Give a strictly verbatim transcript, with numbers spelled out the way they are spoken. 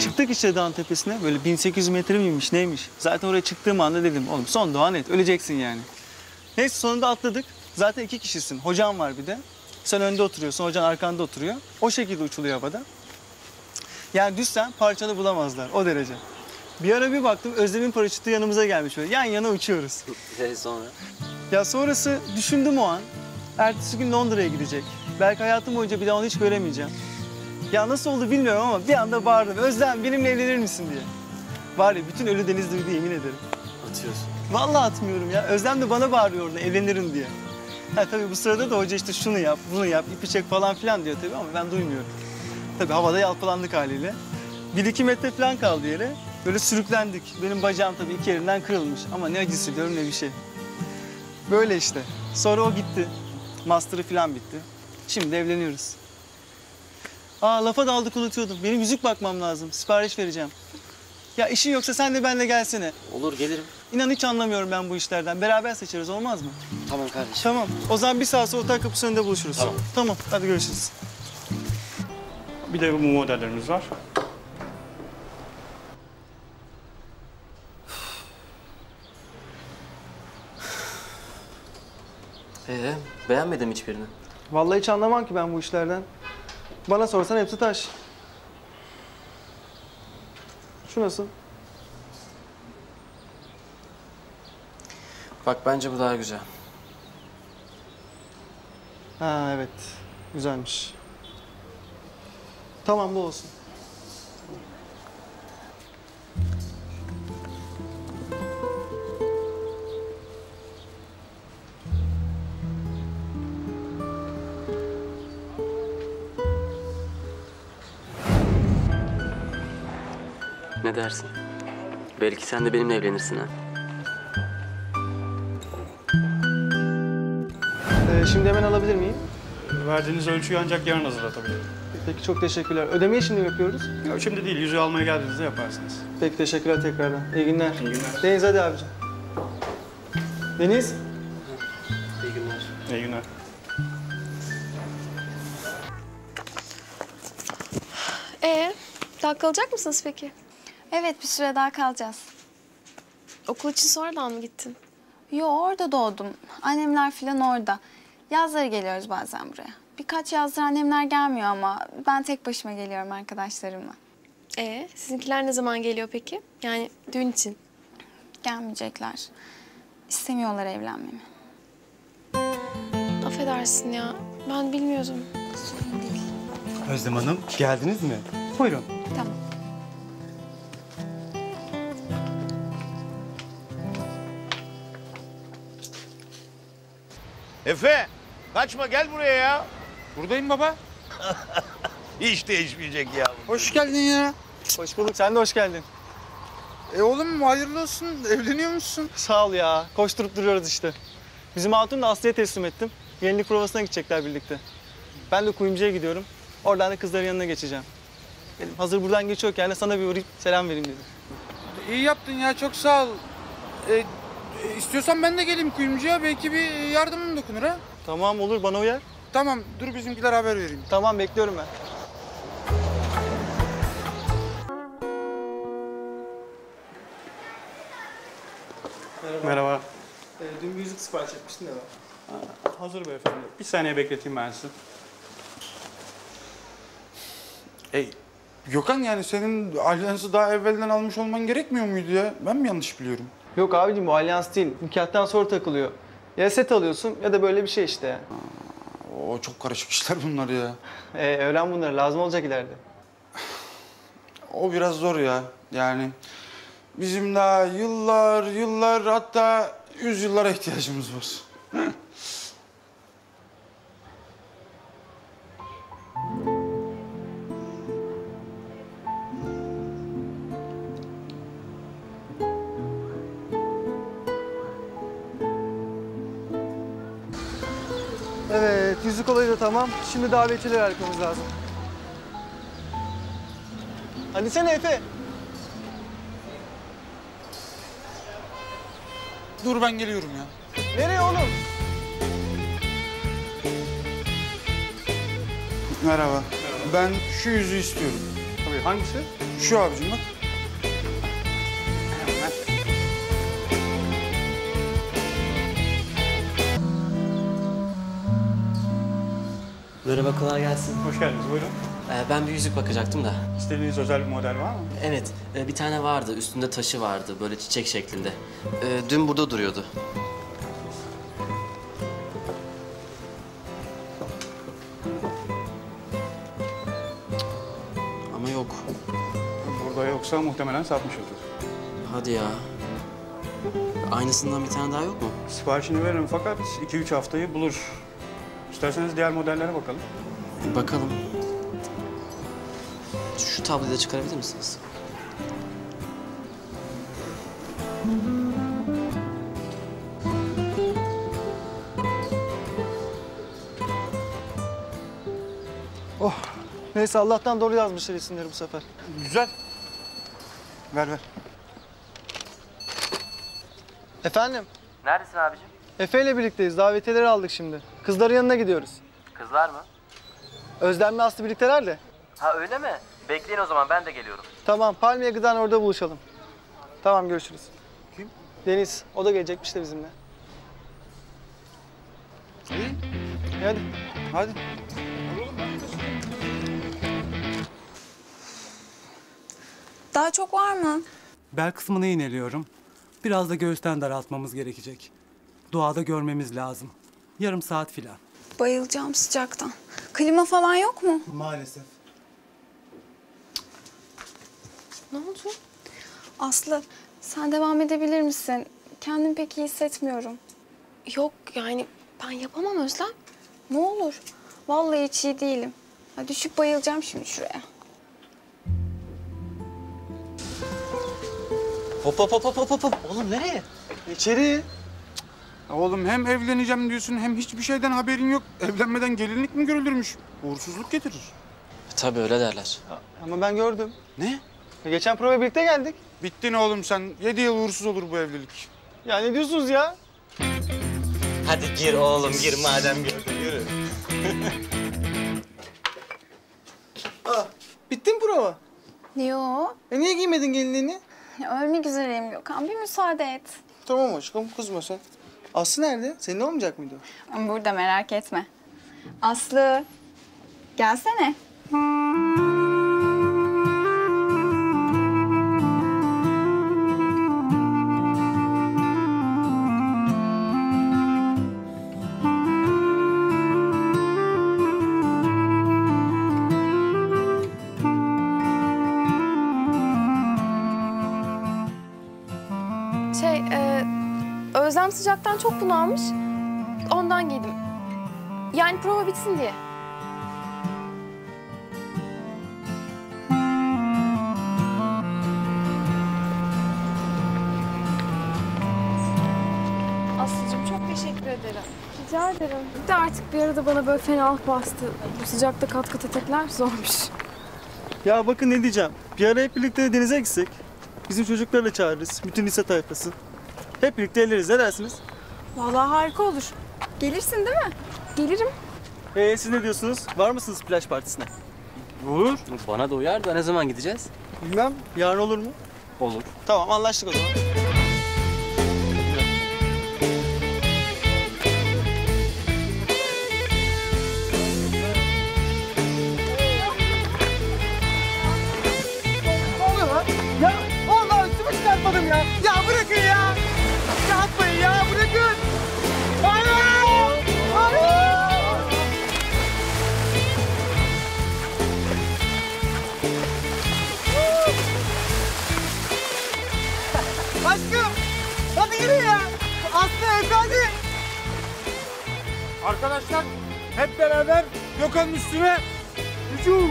Çıktık işte dağın tepesine. Böyle bin sekiz yüz metre miymiş neymiş. Zaten oraya çıktığım anda dedim oğlum son dua net. Öleceksin yani. Neyse sonunda atladık. Zaten iki kişisin. Hocam var bir de. Sen önde oturuyorsun. Hocan arkanda oturuyor. O şekilde uçuluyor havada. Yani düşsen parçanı bulamazlar. O derece. Bir ara bir baktım Özlem'in paraşütü yanımıza gelmiş böyle. Yan yana uçuyoruz. Şey sonra? Ya sonrası düşündüm o an. Ertesi gün Londra'ya gidecek. Belki hayatım boyunca bir daha onu hiç göremeyeceğim. Ya nasıl oldu bilmiyorum ama bir anda bağırdım. Özlem benimle evlenir misin diye. Var ya bütün ölü deniz duydu yemin ederim. Atıyorsun. Vallahi atmıyorum ya. Özlem de bana bağırıyor orada evlenirim diye. Ha tabii bu sırada da hoca işte şunu yap, bunu yap, ipi çek falan filan diyor tabii ama ben duymuyorum. Tabii havada yalpalandık haliyle. Bir iki metre falan kaldı yere. Böyle sürüklendik. Benim bacağım tabii iki yerimden kırılmış. Ama ne acısı diyorum ne bir şey. Böyle işte. Sonra o gitti. Master'ı falan bitti. Şimdi evleniyoruz. Aa lafa daldık unutuyordum. Benim yüzük bakmam lazım. Sipariş vereceğim. Ya işin yoksa sen de benimle gelsene. Olur gelirim. İnan hiç anlamıyorum ben bu işlerden. Beraber seçeriz olmaz mı? Tamam kardeşim. Tamam. O zaman bir saat sonra otel kapısının önünde buluşuruz. Tamam. Tamam hadi görüşürüz. Bir de bu modellerimiz var. Ee, beğenmedim hiçbirini. Vallahi hiç anlamam ki ben bu işlerden. Bana sorsan hepsi taş. Şu nasıl? Bak bence bu daha güzel. Ha evet, güzelmiş. Tamam bu olsun. Ne dersin? Belki sen de benimle evlenirsin ha. Ee, şimdi hemen alabilir miyim? Verdiğiniz ölçüyü ancak yarın hazırlatabilirim. Peki çok teşekkürler. Ödemeyi şimdi mi yapıyoruz? Yok şimdi değil. Yüzüğü almaya geldiğinizde yaparsınız. Peki teşekkürler tekrardan. İyi günler. İyi günler. Deniz hadi abiciğim. Deniz. İyi günler. İyi günler. Ee, daha kalacak mısınız peki? Evet, bir süre daha kalacağız. Okul için sonradan mı gittin? Yo, orada doğdum. Annemler falan orada. Yazları geliyoruz bazen buraya. Birkaç yazdır annemler gelmiyor ama ben tek başıma geliyorum arkadaşlarımla. Ee, sizinkiler ne zaman geliyor peki? Yani düğün için. Gelmeyecekler. İstemiyorlar evlenmemi. Affedersin ya, ben bilmiyordum. Sorun değil. Özlem Hanım, geldiniz mi? Buyurun. Tamam. Efe, kaçma gel buraya ya. Buradayım baba. Hiç değişmeyecek ya. Hoş geldin ya. Hoş bulduk, sen de hoş geldin. E oğlum hayırlı olsun, evleniyor musun? Sağ ol ya, koşturup duruyoruz işte. Bizim hatunu da Aslı'ya teslim ettim. Yenilik provasına gidecekler birlikte. Ben de kuyumcuya gidiyorum. Oradan da kızların yanına geçeceğim. Dedim, hazır buradan geçiyorken de sana bir uğrayıp selam vereyim dedim. İyi yaptın ya, çok sağ ol. E... İstiyorsan ben de geleyim kuyumcuya. Belki bir yardımım dokunur ha. Tamam olur bana uyar. Tamam dur bizimkiler haber vereyim. Tamam bekliyorum ben. Merhaba. Merhaba. Ee, dün bir yüzük sipariş etmiştin de ben. Ha, hazır beyefendi. Bir saniye bekleteyim ben sizi. Ey Gökhan yani senin alyansı daha evvelden almış olman gerekmiyor muydu ya? Ben mi yanlış biliyorum? Yok abiciğim bu alyans değil. Nikahtan sonra takılıyor. Ya set alıyorsun ya da böyle bir şey işte yani. Oo, çok karışık işler bunlar ya. Ee, öğren bunları. Lazım olacak ileride. O biraz zor ya. Yani bizim daha yıllar, yıllar hatta yüzyıllara ihtiyacımız var. Evet, yüzük olayı da tamam. Şimdi davetiyeleri arkamız lazım. Hadi sen Efe. Dur ben geliyorum ya. Nereye oğlum? Merhaba. Merhaba. Ben şu yüzüğü istiyorum. Tabii. Hangisi? Şu abicim bak. Merhaba, kolay gelsin. Hoş geldiniz, buyurun. Ee, ben bir yüzük bakacaktım da. İstediğiniz özel bir model var mı? Evet, e, bir tane vardı. Üstünde taşı vardı, böyle çiçek şeklinde. E, dün burada duruyordu. Ama yok. Burada yoksa muhtemelen satmışızdır. Hadi ya. Aynısından bir tane daha yok mu? Siparişini veririm fakat iki üç haftayı bulur. İsterseniz diğer modellere bakalım. Bakalım. Şu tabloyu da çıkarabilir misiniz? Oh! Neyse, Allah'tan doğru yazmışlar isimleri bu sefer. Güzel. Ver, ver. Efendim? Neredesin abiciğim? Efe ile birlikteyiz. Davetiyeleri aldık şimdi. Kızların yanına gidiyoruz. Kızlar mı? Özlem'le Aslı birlikteler de. Ha öyle mi? Bekleyin o zaman, ben de geliyorum. Tamam, Palmiye Gıda'nın orada buluşalım. Tamam, görüşürüz. Kim? Deniz. O da gelecekmiş de bizimle. İyi. Hadi. Hadi. Daha çok var mı? Bel kısmını ineliyorum. Biraz da göğüsten daraltmamız gerekecek. Doğada görmemiz lazım. Yarım saat filan. Bayılacağım sıcaktan. Klima falan yok mu? Maalesef. Ne oldu? Aslı, sen devam edebilir misin? Kendimi pek iyi hissetmiyorum. Yok yani ben yapamam Özlem. Ne olur. Vallahi hiç iyi değilim. Ya düşüp bayılacağım şimdi şuraya. Hop hop hop hop hop hop. Oğlum nereye? İçeri. Oğlum hem evleneceğim diyorsun, hem hiçbir şeyden haberin yok. Evlenmeden gelinlik mi görülürmüş? Uğursuzluk getirir. Tabii öyle derler. Ama ben gördüm. Ne? Geçen prova birlikte geldik. Bittin oğlum sen. Yedi yıl uğursuz olur bu evlilik. Ya ne diyorsunuz ya? Hadi gir oğlum, gir madem gördün. Yürü. Aa, bitti mi prova? Yo. E niye giymedin gelinliğini? Ya, ölmek üzereyim Gökhan. Bir müsaade et. Tamam aşkım, kızma sen. Aslı nerede? Senin olmayacak mıydı o? Burada, merak etme. Aslı, gelsene. Şey, e... Özlem sıcaktan çok bunalmış, ondan giydim. Yani prova bitsin diye. Aslıcığım çok teşekkür ederim. Rica ederim. Bir de artık bir arada bana böyle fenalık bastı. Bu sıcakta kat kat etekler zormuş. Ya bakın ne diyeceğim, bir ara hep birlikte denize gitsek. Bizim çocukları da çağırırız, bütün lise tayfası. Hep birlikte geliriz. Ne dersiniz? Vallahi harika olur. Gelirsin değil mi? Gelirim. Ee, siz ne diyorsunuz? Var mısınız plaj partisine? Olur. Bana da uyar da ne zaman gideceğiz? Bilmem. Yarın olur mu? Olur. Tamam, anlaştık o zaman. Ne oluyor lan? Ya vallahi üstümü çıkartmadım ya. Ya bırakın ya. Yapmayın ya, bırakın! Hayır! Hayır! Aşkım! Hadi yürü ya! Aslı, Efe hadi! Arkadaşlar, hep beraber Gökhan'ın üstüne hücum!